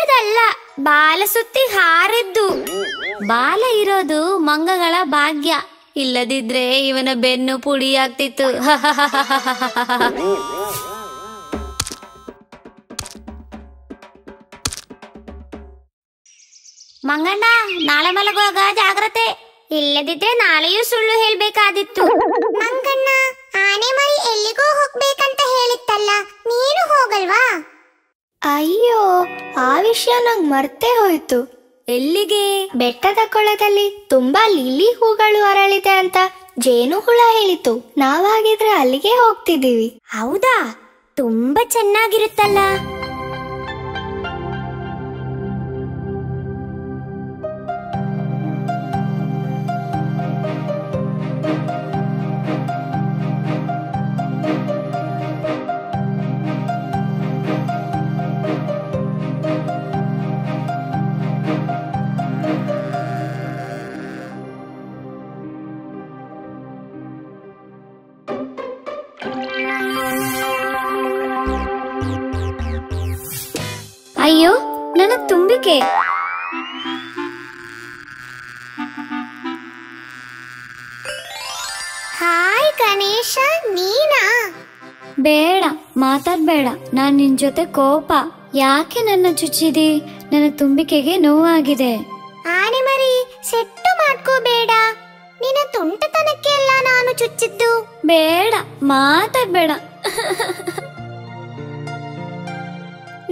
ಇರೋದಲ್ಲ, ಬಾಲ ಸುತ್ತಿ ಹಾರಿದ್ದು. ಬಾಲ ಇರೋದು ಮಂಗಗಳ ಭಾಗ್ಯ, ಇಲ್ಲದಿದ್ರೆ ಇವನ ಬೆನ್ನು ಪುಡಿಯಾಗ್ತಿತ್ತು. ಮಂಗಣ್ಣ, ನಾಳೆ ಮಲಗುವಾಗ ಜಾಗ್ರತೆ, ಇಲ್ಲದಿದ್ರೆ ನಾಳೆಯೂ ಸುಳ್ಳು ಹೇಳ್ಬೇಕಾದಿತ್ತು. ಮಂಗಣ್ಣ, ಆನೆ ಮರಿ ಎಲ್ಲಿಗೋ ಹೋಗ್ಬೇಕಂತ ಹೇಳಿತ್ತಲ್ಲ, ನೀನು ಹೋಗಲ್ವಾ? ಅಯ್ಯೋ, ಆ ವಿಷಯ ನಂಗ್ ಮರ್ತೇ ಹೋಯ್ತು. ಎಲ್ಲಿಗೆ? ಬೆಟ್ಟದ ಕೊಳದಲ್ಲಿ ತುಂಬಾ ಲಿಲ್ಲಿ ಹೂಗಳು ಅರಳಿದೆ ಅಂತ ಜೇನು ಹುಳ ಹೇಳಿತು. ನಾವಾಗಿದ್ರೆ ಅಲ್ಲಿಗೆ ಹೋಗ್ತಿದ್ದೀವಿ. ಹೌದಾ? ತುಂಬಾ ಚೆನ್ನಾಗಿರುತ್ತಲ್ಲ. ಅಯ್ಯೋ, ನನಗೆ ತುಂಬಿಕೆ. ಹಾಯ್ ಗಣೇಶ, ನೀನಾ? ಬೇಡ, ಮಾತಾಡ್ಬೇಡ. ನಾನ್ ನಿನ್ ಜೊತೆ ಕೋಪ. ಯಾಕೆ ನನ್ನ ಚುಚ್ಚಿದಿ? ನನ್ನ ತುಂಬಿಕೆಗೆ ನೋವಾಗಿದೆ. ಆನೆ ಮರಿ, ಸೆಟ್ಟು ಮಾಡ್ಕೋಬೇಡ. ನಿನ್ನ ತುಂಟತನಕ್ಕೆ ಎಲ್ಲ ನಾನು ಚುಚ್ಚಿದ್ದು. ಬೇಡ, ಮಾತಾಡ್ಬೇಡ.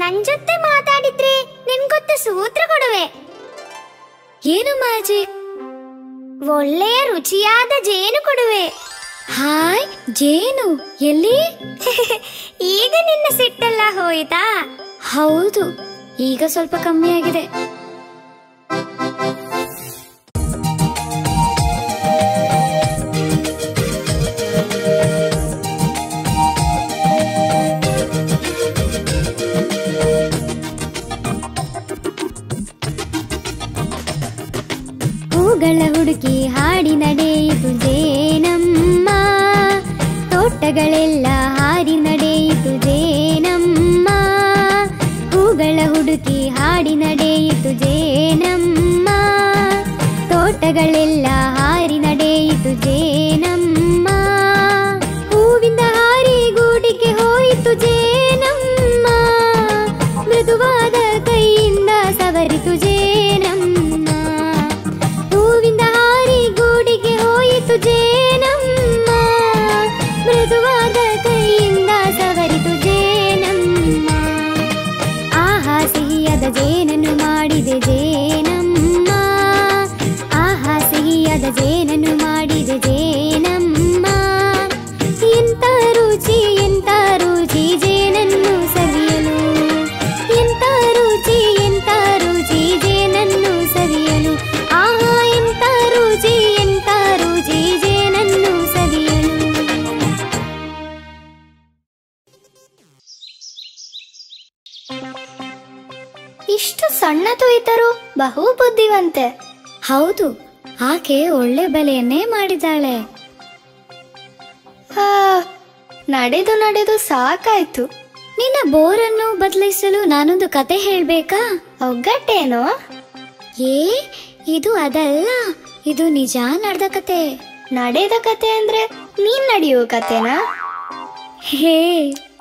ನನ್ ಜೊತೆ ಮಾತಾಡಿದ್ರೆ ನಿನ್ಗೊತ್ತ ಸೂತ್ರ ಕೊಡುವೆ. ಏನು ಮ್ಯಾಜಿಕ್? ಒಳ್ಳೆಯ ರುಚಿಯಾದ ಜೇನು ಕೊಡುವೆ. ಹಾಯ್ ಜೇನು, ಎಲ್ಲಿ? ಈಗ ನಿನ್ನ ಸಿಟ್ಟೆಲ್ಲ ಹೋಯ್ತಾ? ಹೌದು, ಈಗ ಸ್ವಲ್ಪ ಕಮ್ಮಿ ಆಗಿದೆ. ಹೂಗಳ ಹುಡುಕಿ ಹಾಡಿ ನಡೆಯಿತು ಜೇನಮ್ಮ, ತೋಟಗಳೆಲ್ಲ ಹಾರಿ ನಡೆಯಿತು ಜೇನಮ್ಮ. ಹೂಗಳ ಹುಡುಕಿ ಹಾಡಿ ನಡೆಯಿತು ಜೇನಮ್ಮ, ತೋಟಗಳೆಲ್ಲ ಹಾರಿ ನಡೆಯಿತು ಜೇನಮ್ಮ. ಹೂವಿಂದ ಹಾರಿ ಗೂಡಿಗೆ ಹೋಯಿತು ಜೇನಮ್ಮ, ಮೃದುವಾದ ಕೈಯಿಂದ ಸವರಿತು ಜೇನಮ್ಮ. ಜೇನಮ್ಮ, ಮೃದುವಾದ ಕೈಯಿಂದ ಸವರಿತು ಜೇನಮ್ಮ. ಆಹಾ ಸಿಹಿಯಾದ ಜೇನನ್ನು ಮಾಡಿದೆ ಜೇನಮ್ಮ, ಆಹಾ ಸಿಹಿಯಾದ ಜೇನನ್ನು ಮಾಡಿದೆ ಜೇನಮ್ಮ. ಎಂತ ರುಚಿ, ಎಂತ ರುಚಿ ಜೇನನ್ನು ಸವಿಯಲು, ಎಂತ ರುಚಿ, ಎಂತ ರುಚಿ ಜೇನನ್ನು ಸವಿಯಲು. ಆಹಾ ಎಂತ ರುಚಿ, ಎಂತ ರುಚಿ ಜೇನನ್ನು ಸವಿಯಲು. ಇಷ್ಟು ಸಣ್ಣದು ಇದ್ದರೂ ಬಹು ಬುದ್ಧಿವಂತೆ. ಹೌದು, ಆಕೆ ಒಳ್ಳೆ ಬೆಲೆಯನ್ನೇ ಮಾಡಿದಾಳೆ. ಹಾ, ನಡೆದು ನಡೆದು ಸಾಕಾಯ್ತು. ನಿನ್ನ ಬೋರನ್ನು ಬದಲಿಸಲು ನಾನೊಂದು ಕತೆ ಹೇಳ್ಬೇಕಾ? ಒಗ್ಗಟ್ಟೇನೋ? ಏ, ಇದು ಅದಲ್ಲ, ಇದು ನಿಜ ನಡೆದ ಕತೆ. ನಡೆದ ಕತೆ ಅಂದ್ರೆ ನೀನ್ ನಡೆಯುವ ಕತೆನಾ? ಹೇ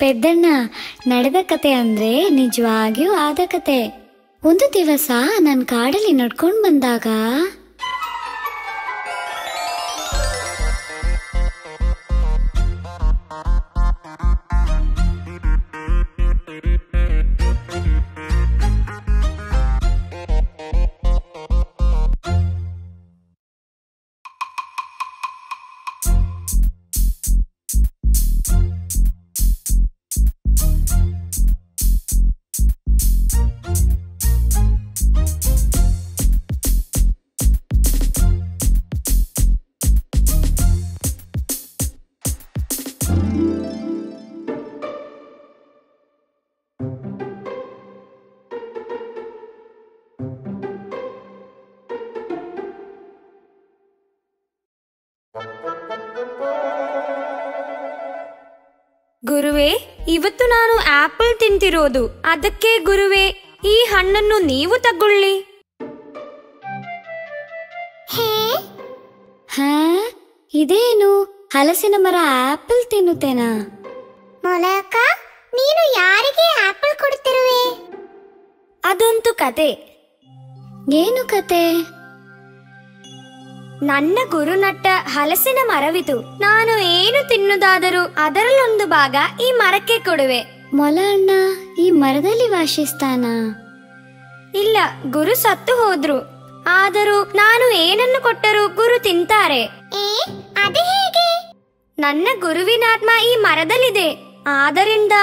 ಪೆದ್ದಣ್ಣ, ನಡೆದ ಕತೆ ಅಂದ್ರೆ ನಿಜವಾಗಿಯೂ ಆದ ಕತೆ. ಒಂದು ದಿವಸ ನಾನು ಕಾಡಲ್ಲಿ ನಡ್ಕೊಂಡು ಬಂದಾಗ ಗುರುವೆ, ಇವತ್ತು ನಾನು ಆಪಲ್ ತಿಂತಿರೋದು, ಅದಕ್ಕೆ ಗುರುವೆ ಈ ಹಣ್ಣನ್ನು ನೀವು ತಗೊಳ್ಳಿ. ಹೇ ಹಾ, ಇದೇನು ಹಲಸಿನ ಮರ ಆಪಲ್ ತಿನ್ನುತ್ತೇನಾ? ಮೊಲಕ, ನೀನು ಯಾರಿಗೆ ಆಪಲ್ ಕೊಡ್ತಿರುವೆ? ಅದೊಂದು ಕತೆ. ಏನು ಕತೆ? ನನ್ನ ಗುರು ನಟ್ಟ ಹಲಸಿನ ಮರವಿದು. ನಾನು ಏನು ತಿನ್ನುವುದಾದರೂ ಅದರಲ್ಲೊಂದು ಭಾಗ ಈ ಮರಕ್ಕೆ ಕೊಡುವೆ. ಮೊಲ ಅಣ್ಣ ಈ ಮರದಲ್ಲಿ ವಾಸಿಸ್ತಾನ? ಇಲ್ಲ, ಗುರು ಸತ್ತು ಹೋದ್ರು. ಆದರೂ ನಾನು ಏನನ್ನು ಕೊಟ್ಟರೂ ಗುರು ತಿಂತಾರೆ. ನನ್ನ ಗುರುವಿನ ಆತ್ಮ ಈ ಮರದಲ್ಲಿದೆ. ಆದ್ದರಿಂದ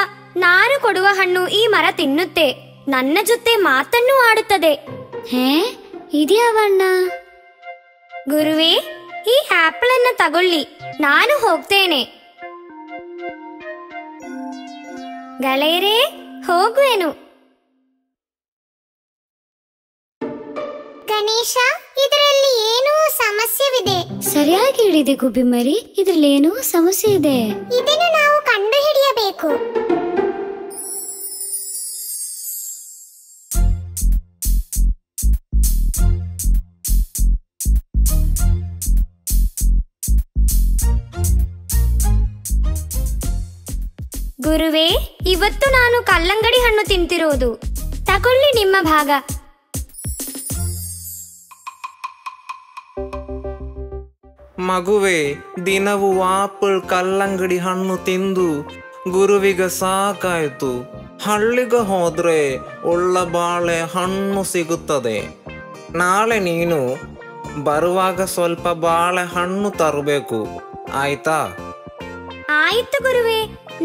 ನಾನು ಕೊಡುವ ಹಣ್ಣು ಈ ಮರ ತಿನ್ನುತ್ತೆ, ನನ್ನ ಜೊತೆ ಮಾತನ್ನು ಆಡುತ್ತದೆ. ಹೇ, ಇದ್ಯಾವಣ್ಣ? ಗುರುವೇ, ಈ ಆಪಲ್ ಅನ್ನ ತಗೊಳ್ಳಿ, ನಾನು ಹೋಗ್ತೇನೆ. ಗೆಳೆಯರೇ, ಹೋಗುವೆನು. ಗಣೇಶ, ಇದರಲ್ಲಿ ಏನೋ ಸಮಸ್ಯೆವಿದೆ. ಸರಿಯಾಗಿ ಹೇಳಿದೆ ಗುಬ್ಬಿ ಮರಿ, ಇದರಲ್ಲಿ ಏನೋ ಸಮಸ್ಯೆ ಇದೆ. ಇದನ್ನು ನಾವು ಕಂಡುಹಿಡಿಯಬೇಕು. ಗುರುವೇ, ಇವತ್ತು ನಾನು ಕಲ್ಲಂಗಡಿ ಹಣ್ಣು ತಿಂತಿರೋದು. ತಗೊಳ್ಳಿ ನಿಮ್ಮ ಭಾಗ. ಮಗುವೆ, ದಿನವೂ ಆಪಲ್ ಕಲ್ಲಂಗಡಿ ಹಣ್ಣು ತಿಂದು ಗುರುವಿಗ ಸಾಕಾಯ್ತು. ಹಳ್ಳಿಗೆ ಹೋದ್ರೆ ಒಳ್ಳೆ ಬಾಳೆ ಹಣ್ಣು ಸಿಗುತ್ತದೆ. ನಾಳೆ ನೀನು ಬರುವಾಗ ಸ್ವಲ್ಪ ಬಾಳೆ ಹಣ್ಣು ತರಬೇಕು, ಆಯ್ತಾ? ಆಯ್ತು ಗುರುವೇ,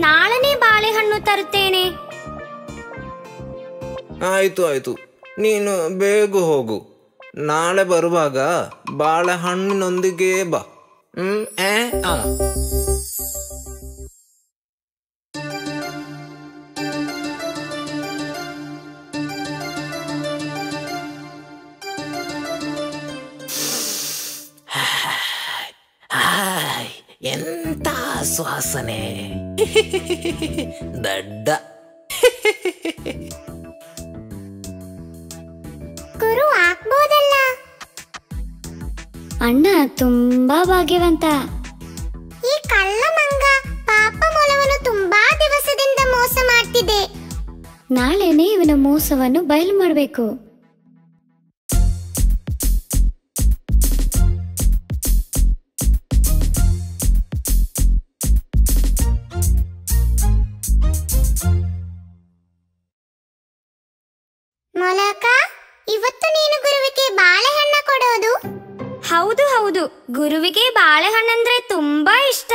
ನಾಳನೇ ಬಾಳೆಹಣ್ಣು ತರುತ್ತೇನೆ. ಆಯ್ತು ಆಯ್ತು, ನೀನು ಬೇಗ ಹೋಗು. ನಾಳೆ ಬರುವಾಗ ಬಾಳೆಹಣ್ಣಿನೊಂದಿಗೆ ಬಾ. ಎಂತ ಸುವಾಸನೆ, ದಡ್ಡ. ಗುರು ಹಾಕ್ಬೋದಲ್ಲ? ಅಣ್ಣ ತುಂಬಾ ಭಾಗ್ಯವಂತ. ಈ ಕಳ್ಳ ಮಂಗ ಪಾಪ ಮೊಲವನ್ನು ತುಂಬಾ ದಿವಸದಿಂದ ಮೋಸ ಮಾಡ್ತಿದೆ. ನಾಳೆನೇ ಇವನ ಮೋಸವನ್ನು ಬಯಲು ಮಾಡಬೇಕು. ಮೊಲಕ, ಇವತ್ತು ನೀನು ಗುರುವಿಗೆ ಬಾಳೆಹಣ್ಣ ಕೊಡೋದು? ಹೌದು ಹೌದು, ಗುರುವಿಗೆ ಬಾಳೆಹಣ್ಣಂದ್ರೆ ತುಂಬಾ ಇಷ್ಟ.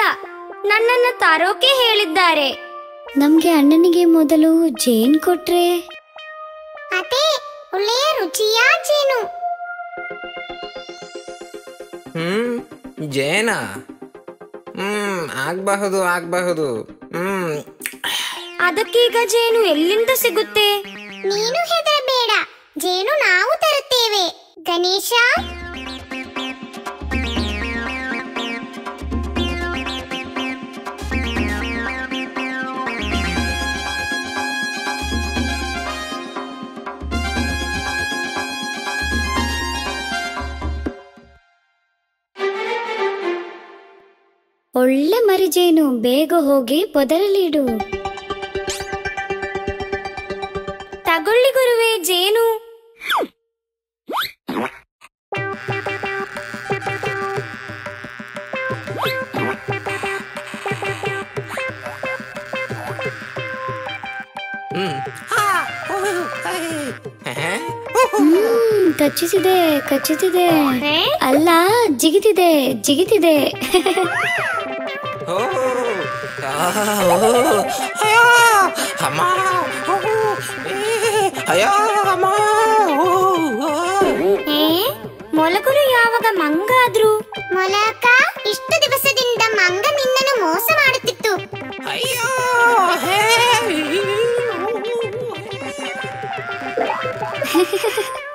ನನ್ನನ್ನು ತರೋಕೆ ಹೇಳಿದ್ದಾರೆ. ನಮ್ಗೆ ಅಣ್ಣನಿಗೆ ಮೊದಲು ಜೇನು ಕೊಟ್ರೆ? ಅದೇ ಒಳ್ಳೆಯ ರುಚಿಯ ಜೇನು. ಜೇನ ಆಗ್ಬಹುದು ಆಗ್ಬಹುದು. ಅದಕ್ಕೀಗ ಜೇನು ಎಲ್ಲಿಂದ ಸಿಗುತ್ತೆ? ನೀನು ಹೆದರಬೇಡ, ಜೇನು ನಾವು ತರುತ್ತೇವೆ. ಗಣೇಶ, ಒಳ್ಳೆ ಮರಿಜೇನು, ಬೇಗ ಹೋಗಿ ಪೊದರಲ್ಲಿಡು. ತಗೊಳ್ಳಿ ಗುರುವೇ ಜೇನು. ಕಚ್ಚಿಸಿದೆ ಕಚ್ಚಿಸಿದೆ ಅಲ್ಲ, ಜಿಗಿತಿದೆ ಜಿಗಿತಿದೆ. ಮೊಲಕರು ಯಾವಾಗ ಮಂಗ ಆದ್ರು? ಮೊಲಕ, ಇಷ್ಟು ದಿವಸದಿಂದ ಮಂಗ ನಿನ್ನನ್ನು ಮೋಸ ಮಾಡುತ್ತಿತ್ತು. ಅಯ್ಯೋ, ಹೇ